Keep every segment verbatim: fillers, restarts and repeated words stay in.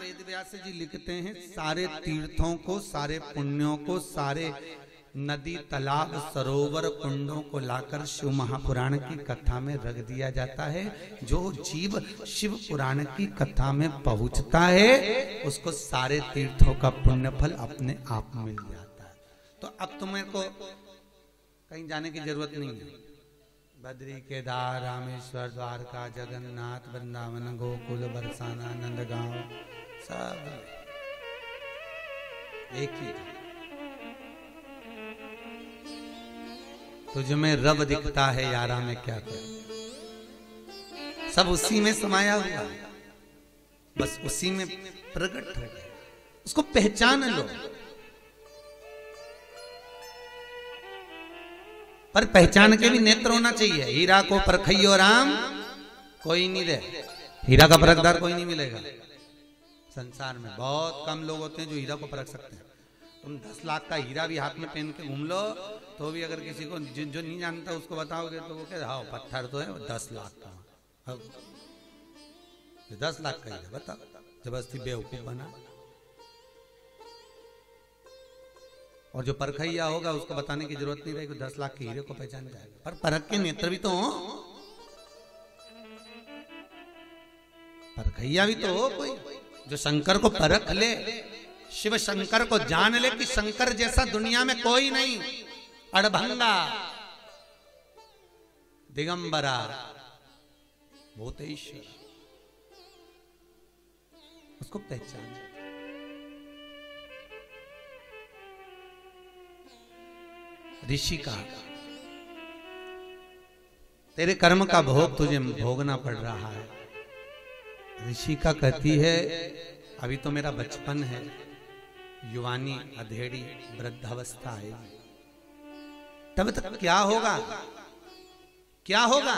वेद व्यास जी लिखते हैं, सारे तीर्थों को, सारे पुण्यों को, सारे नदी तालाब सरोवर कुंडों को लाकर शिव महापुराण की कथा में रख दिया जाता है। जो जीव शिव पुराण की कथा में पहुंचता है उसको सारे तीर्थों का पुण्य फल अपने आप मिल जाता है। तो अब तुम्हें को कहीं जाने की जरूरत नहीं है। बद्री, केदार, रामेश्वर, द्वारका, जगन्नाथ, वृंदावन, गोकुल, बरसाना, नंदगांव, सब एक ही है। तुझ में रब दिखता है यारा में क्या कर, सब उसी में समाया हुआ है, बस उसी में प्रकट हो गया। उसको पहचान लो, पर पहचान के भी नेत्र होना चाहिए। हीरा को परखइयो राम कोई नहीं दे, हीरा का परखदार कोई नहीं मिलेगा संसार में। बहुत कम लोग होते हैं जो हीरा को परख सकते हैं। तुम दस लाख का हीरा भी हाथ में पहन के घूम लो तो भी अगर किसी को जो, जो नहीं जानता उसको बताओगे तो वो कहते हाँ पत्थर तो है वो दस लाख का, अब दस लाख का है, बताओ जबरदस्ती बेवकूफ बना। और जो परखैया होगा उसको बताने की जरूरत नहीं रहेगी, दस लाख के हीरे को पहचान जाएगा। पर परख के नेत्र भी तो हो, परखैया भी तो हो कोई जो शंकर को परख ले, शिव शंकर को जान ले कि शंकर जैसा दुनिया में कोई नहीं। अड़भंगा, दिगंबरा, भूतेश्वर, उसको पहचान। ऋषिका, तेरे कर्म का भोग तुझे भोगना पड़ रहा है। ऋषिका कहती है अभी तो मेरा बचपन है, युवानी अधेड़ी वृद्धावस्था आएगी, तब तक क्या होगा, क्या होगा।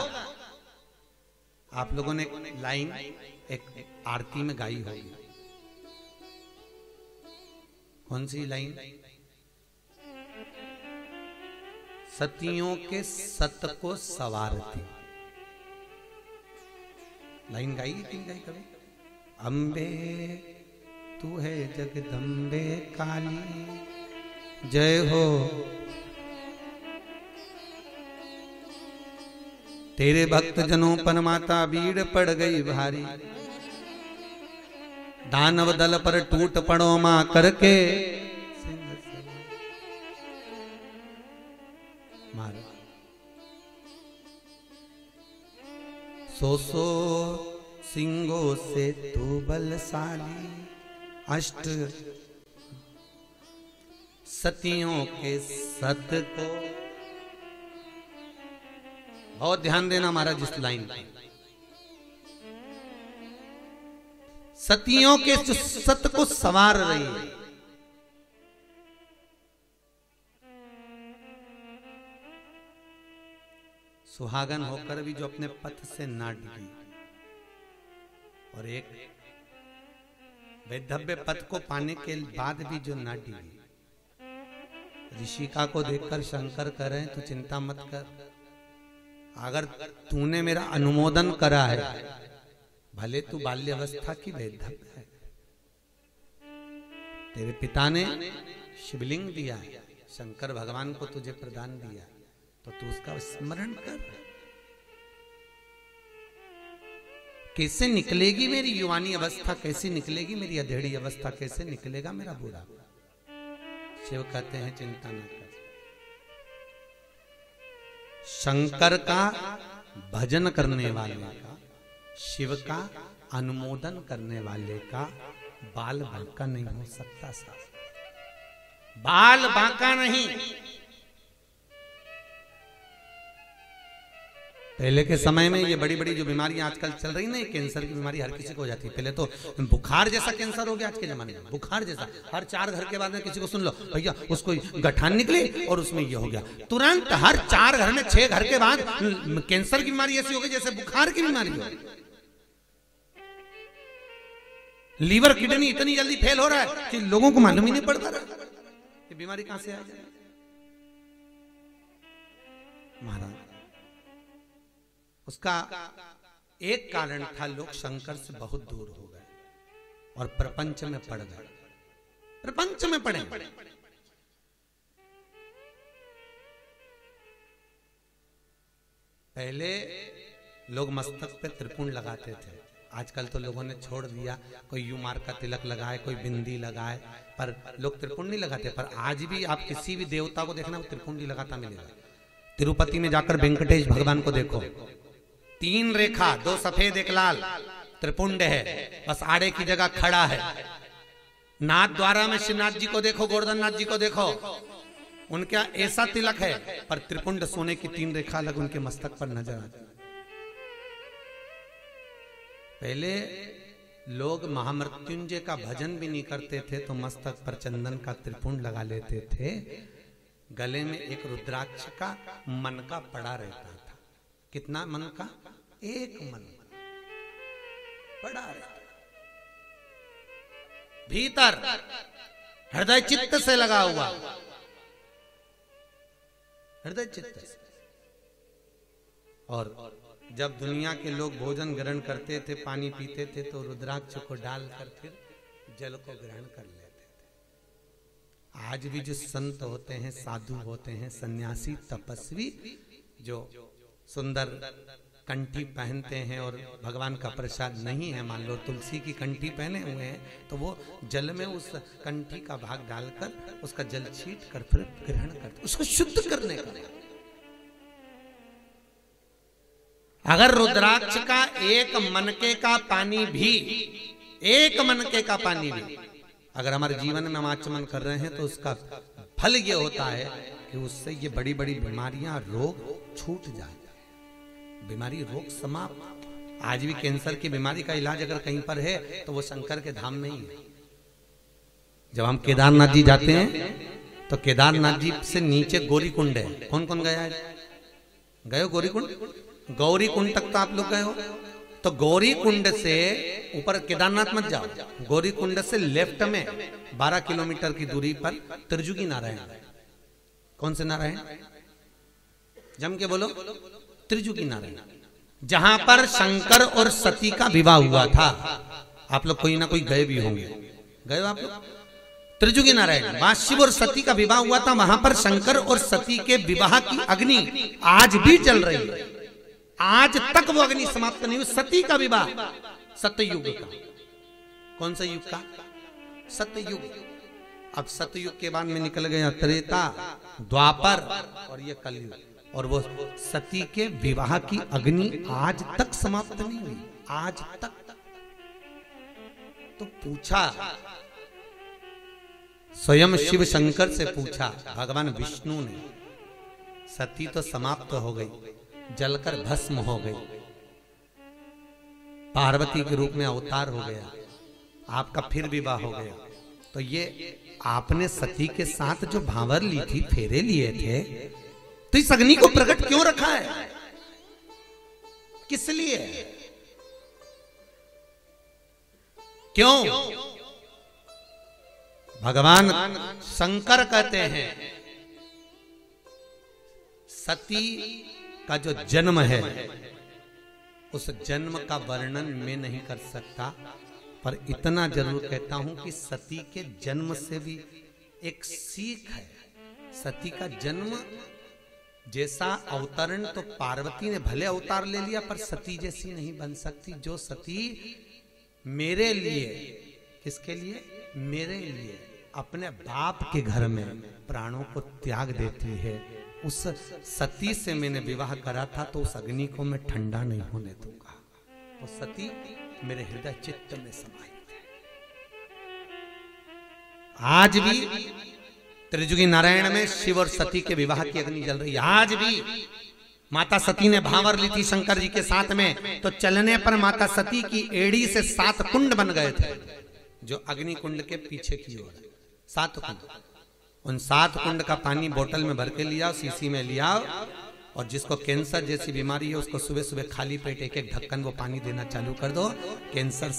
आप लोगों ने लाइन एक आरती में गाई होगी, कौन सी लाइन? सतियों के सत को सवारती लाइन गाई है कि गाई कभी? अम्बे तू है जगदम्बे काली, जय हो तेरे भक्त जनों पर माता भीड़ पड़ गई भारी, दानव दल पर टूट पड़ो मां करके मारो। सो सो सिंगों से तू बलशाली, अष्ट सतियों के सत को। बहुत ध्यान देना महाराज इस लाइन पर। सतियों के सत को संवार रही है, सुहागन होकर भी जो अपने पथ से ना डिगी, और एक वैधव्य पथ को पाने के बाद भी जो ना डिगी। ऋषिका को देखकर शंकर कह रहे हैं तू चिंता मत कर, अगर तूने मेरा अनुमोदन करा है, भले तू बाल्यावस्था की वैधव्य है, तेरे पिता ने शिवलिंग दिया है, शंकर भगवान को तुझे प्रदान दिया, तो तू उसका स्मरण कर। कैसे निकलेगी मेरी युवानी अवस्था, कैसे निकलेगी मेरी अधेड़ी अवस्था, कैसे निकलेगा मेरा बूढ़ा? शिव कहते हैं चिंता न कर, शंकर का भजन करने वाले का, शिव का अनुमोदन करने वाले का बाल बांका नहीं हो सकता साहब, बाल बांका नहीं। पहले के समय में ये बड़ी बड़ी जो बीमारियां आजकल चल रही ना, कैंसर की बीमारी हर किसी को हो जाती है। पहले तो बुखार जैसा कैंसर हो गया आज के जमाने में, बुखार जैसा। हर चार घर के बाद में किसी को सुन लो भैया उसको गठान निकली और उसमें ये हो गया, तुरंत हर चार घर में छह घर के बाद कैंसर की बीमारी ऐसी हो गई जैसे बुखार की बीमारी हो। लीवर किडनी इतनी जल्दी फेल हो रहा है कि लोगों को मालूम ही नहीं पड़ता ये बीमारी कहां से आ जाए। महाराज उसका एक कारण था, लोग शंकर से बहुत दूर हो गए और प्रपंच में पड़ गए। प्रपंच में पड़े पहले लोग मस्तक पे त्रिपुंड लगाते थे, आजकल तो लोगों ने छोड़ दिया। कोई यू मार्क का तिलक लगाए, कोई बिंदी लगाए, पर लोग त्रिपुंड नहीं लगाते। पर आज भी आप किसी भी देवता को देखना, वो त्रिपुंड ही लगाता मिलेगा। तिरुपति में जाकर वेंकटेश भगवान को देखो, तीन रेखा, दो सफेद एक लाल, त्रिपुंड है, बस आड़े की जगह खड़ा है। नाथ द्वारा में शिवनाथ जी को देखो, गोवर्धन नाथ जी को देखो, उनका ऐसा तिलक है, पर त्रिपुंड सोने की तीन रेखा अलग उनके मस्तक पर नजर आती। पहले लोग महामृत्युंजय का भजन भी नहीं करते थे तो मस्तक पर चंदन का त्रिपुंड लगा लेते थे, गले में एक रुद्राक्ष का मन का पड़ा रहता था। कितना मन का? एक मन पड़ा रहता भीतर, हृदय चित्त से लगा हुआ, हृदय चित्त से। और जब दुनिया के लोग भोजन ग्रहण करते थे, पानी पीते थे, तो रुद्राक्ष को डालकर फिर जल को ग्रहण कर लेते थे। आज भी जो संत होते हैं, साधु होते हैं, सन्यासी तपस्वी, जो सुंदर कंठी पहनते हैं और भगवान का प्रसाद नहीं है, मान लो तुलसी की कंठी पहने हुए हैं, तो वो जल में उस कंठी का भाग डालकर उसका जल छीट कर फिर ग्रहण करते, उसको शुद्ध करने का। अगर रुद्राक्ष का एक मनके का पानी भी, एक मनके का पानी भी अगर हमारे जीवन में हम आचमन कर रहे हैं, तो उसका फल ये होता है कि उससे ये बड़ी बड़ी बीमारियां, रोग छूट जाते हैं, बीमारी रोग समाप्त। आज भी कैंसर की बीमारी का इलाज अगर कहीं पर है तो वो शंकर के धाम में ही है। जब हम केदारनाथ जी जाते हैं तो केदारनाथ जी से नीचे गौरी कुंड है। कौन कौन गया है? गए हो गौरी कुंड? गौरी कुंड तक तो आप लोग गए हो। तो गौरी कुंड से ऊपर केदारनाथ मत जाओ, गौरी कुंड से लेफ्ट में बारह किलोमीटर की दूरी पर त्रिजुगीनारायण। कौन से नारायण? जम के बोलो, त्रिजुगीनारायण, जहां पर शंकर और सती का विवाह हुआ था। आप लोग कोई ना कोई गए भी होंगे। गए हो आप लोग? त्रिजुगीनारायण, वहां शिव और सती का विवाह हुआ था। वहां पर शंकर और सती के विवाह की अग्नि आज भी चल रही है, आज तक वो अग्नि समाप्त नहीं हुई। सती का विवाह सतयुग का, कौन सा युग का? सतयुग। अब सतयुग के बाद में निकल गया त्रेता, द्वापर और ये कलयुग, और वो सती के विवाह की अग्नि आज तक समाप्त नहीं हुई, आज तक। तो पूछा, स्वयं शिव शंकर से पूछा भगवान विष्णु ने, सती तो समाप्त हो गई, जलकर भस्म हो गई, पार्वती के रूप में अवतार हो गया, आपका फिर विवाह हो गया, तो ये आपने सती के साथ जो भांवर ली थी, फेरे लिए थे, तो इस अग्नि को प्रकट क्यों रखा है, किस लिए, क्यों? भगवान शंकर कहते हैं सती का जो जन्म है उस जन्म का वर्णन मैं नहीं कर सकता, पर इतना जरूर कहता हूं कि सती के जन्म से भी एक सीख है। सती का जन्म जैसा अवतरण तो पार्वती ने भले अवतार ले लिया, पर सती जैसी नहीं बन सकती। जो सती मेरे लिए, किसके लिए? मेरे लिए, अपने बाप के घर में प्राणों को त्याग देती है, उस सती से मैंने विवाह करा था, तो उस अग्नि को मैं ठंडा नहीं होने दूंगा। वो सती मेरे हृदय चित्त में समाई है। आज भी त्रिजुगी नारायण में शिव और सती के विवाह की अग्नि जल रही है। आज भी माता सती ने भांवर ली थी शंकर जी के साथ में, तो चलने पर माता सती की एड़ी से सात कुंड बन गए थे, जो अग्नि कुंड के पीछे की ओर है, सात कुंड। उन सात कुंड का पानी बोतल में भर के लिया, शीशी में लिया, और जिसको कैंसर जैसी बीमारी है उसको सुबह सुबह खाली पेट एक एक ढक्कन वो पानी देना चालू कर दो, कैंसर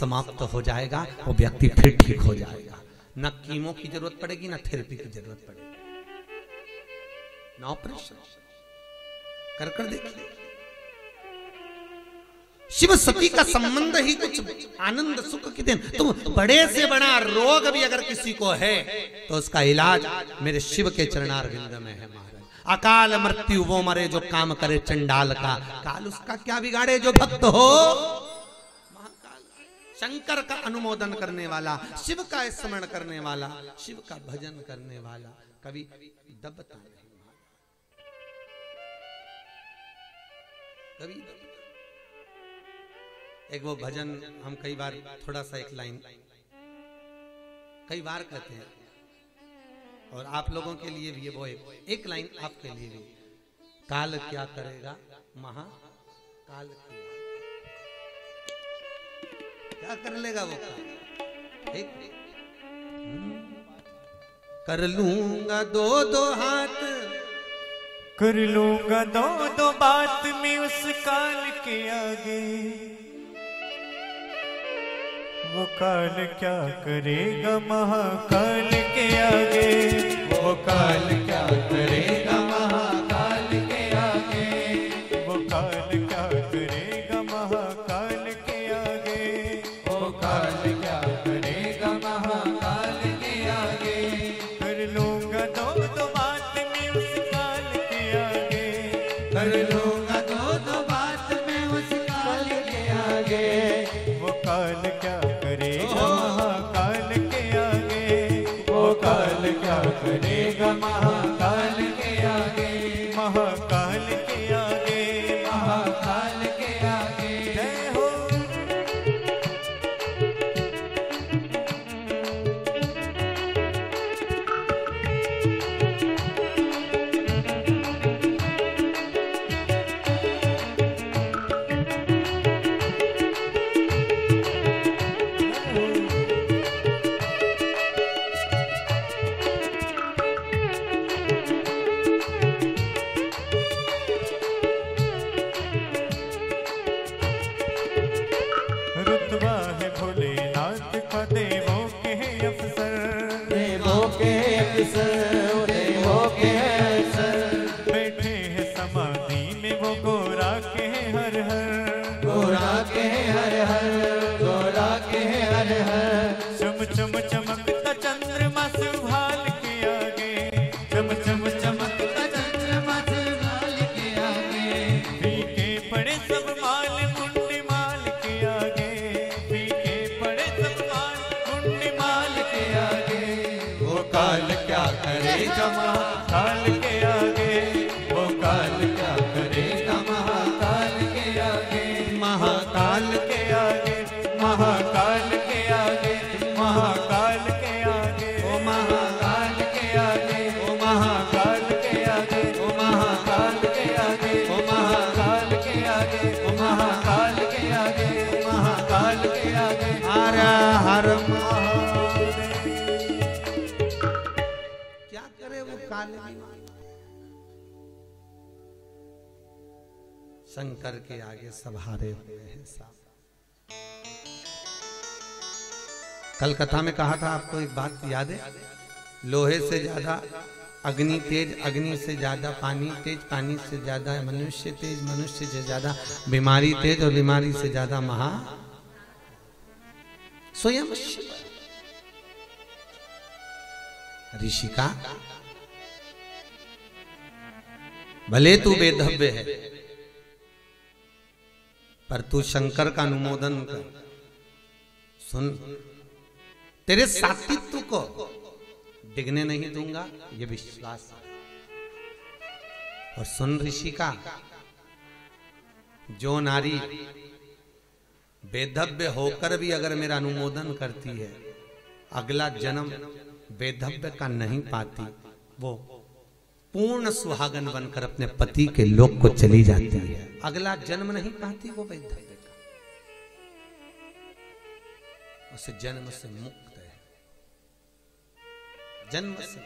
समाप्त हो जाएगा, वो व्यक्ति फिर ठीक हो जाएगा। ना कीमो की जरूरत पड़ेगी, ना थेरेपी की जरूरत पड़ेगी, ना ऑपरेशन। कर कर देखिए। शिव सती का संबंध ही कुछ आनंद सुख के दिन। तो बड़े से बड़ा रोग भी अगर किसी को है तो उसका इलाज मेरे शिव के चरणारविंद में है। महाराज, अकाल मृत्यु वो मरे जो काम करे चंडाल का, काल उसका क्या बिगाड़े जो भक्त हो। शंकर का अनुमोदन करने वाला, शिव का स्मरण करने वाला, शिव का भजन करने वाला कभी दबता नहीं, कभी दबता। एक वो भजन हम कई बार थोड़ा सा एक लाइन कई बार कहते हैं और आप लोगों के लिए भी वो एक, एक लाइन आपके लिए भी। काल क्या करेगा महाकाल, क्या कर लेगा वो काल। एक कर लूंगा दो दो हाथ, कर लूंगा दो दो बात में उस काल के आगे। वो काल क्या करेगा महाकाल के आगे, वो काल क्या करेगा महाकाल के आगे, वो काल क्या करेगा महाकाल के आगे, वो काल क्या करेगा महाकाल के आगे। कर लूंगा दो दो बात में उस काल के आगे, कर लूंगा दो दो बात में उस काल के आगे, वो काल क्या करेगा महाकाल के आगे, महाकाल के आगे, महाकाल के आगे। जय हो। बैठे हैं समाधि में वो गोरा के हैं हर हर, गोरा के हैं हर हर, गोरा के हैं हर हर। चम चम चमकता चंद्रमा सुभाल के आगे, चम चम चमकता चंद्रमा सुभाल के आगे। फीके पड़े सब माल मुंडी माल के आगे, फीके पड़े सब माल मुंडी माल के आगे। वो काल क्या करेगा महाकाल के आगे, वो काल क्या करेगा महाकाल के आगे, महाकाल के आगे, महाकाल के आगे, महाकाल के आगे, ओ महाकाल के आगे, ओ महाकाल के आगे, ओ महाकाल के आगे, ओ महाकाल के आगे, ओ महाकाल के आगे, महाकाल के आगे। हर हर शंकर के आगे सभारे हुए हैं साहब। कलकत्ता में कहा था आपको एक बात याद है, लोहे से ज्यादा अग्नि तेज, अग्नि से ज्यादा पानी तेज, पानी से ज्यादा मनुष्य तेज, मनुष्य से ज्यादा बीमारी तेज, और बीमारी से ज्यादा महा स्वयं ऋषिका। भले तू बेधव्य है पर तू शंकर का अनुमोदन कर। सुन, तेरे सातित्व को डिगने नहीं दूंगा, ये विश्वास है। और सुन ऋषिका, जो नारी बेधव्य होकर भी अगर मेरा अनुमोदन करती है, अगला जन्म बेधव्य का नहीं पाती, वो पूर्ण सुहागन बनकर अपने पति के लोक को चली जाती है। अगला जन्म नहीं पाती वो वैधव्य का, उसे जन्म से मुक्त है, जन्म से।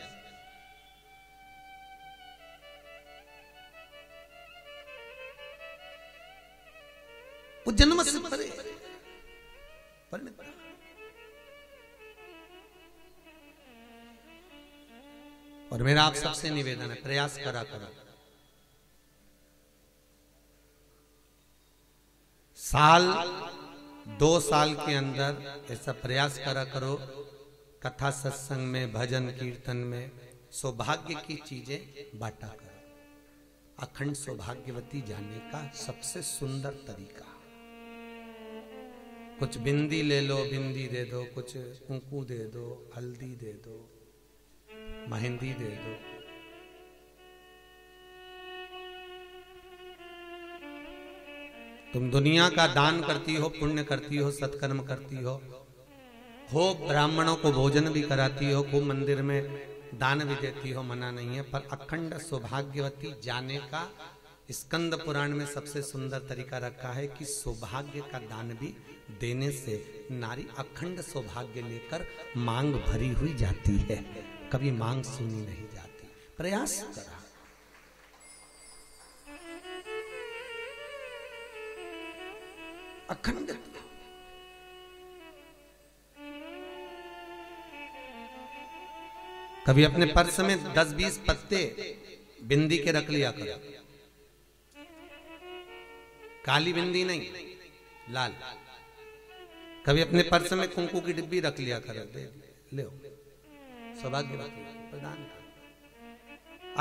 वो जन्म से परे परिणत। और मेरा आप सबसे निवेदन है, प्रयास करा करो साल दो साल के अंदर ऐसा प्रयास करा करो, कथा सत्संग में, भजन कीर्तन में सौभाग्य की चीजें बांटा करो। अखंड सौभाग्यवती जाने का सबसे सुंदर तरीका। कुछ बिंदी ले लो, बिंदी दे दो, कुछ कुंकू दे दो, हल्दी दे दो, मेहंदी दे दो। तुम दुनिया का दान करती हो, पुण्य करती हो, सत्कर्म करती हो, हो ब्राह्मणों को भोजन भी कराती हो, खूब मंदिर में दान भी देती हो, मना नहीं है, पर अखंड सौभाग्यवती जाने का स्कंद पुराण में सबसे सुंदर तरीका रखा है कि सौभाग्य का दान भी देने से नारी अखंड सौभाग्य लेकर मांग भरी हुई जाती है, कभी मांग सुनी नहीं जाती। प्रयास करा। अखंड कभी अपने पर्स में दस बीस पत्ते बिंदी के रख लिया करो। काली बिंदी नहीं, लाल। कभी अपने पर्स में कुंकू की डिब्बी रख लिया करो, ले सौभाग्य प्रदान।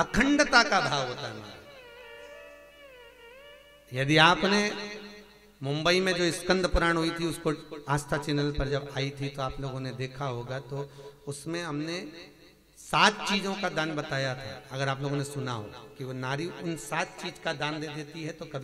अखंडता का भाव होता है। यदि आपने मुंबई में जो स्कंद पुराण हुई थी, उसको आस्था चैनल पर जब आई थी तो आप लोगों ने देखा होगा, तो उसमें हमने सात चीजों का दान बताया था। अगर आप लोगों ने सुना हो कि वो नारी उन सात चीज का दान दे देती है तो कभी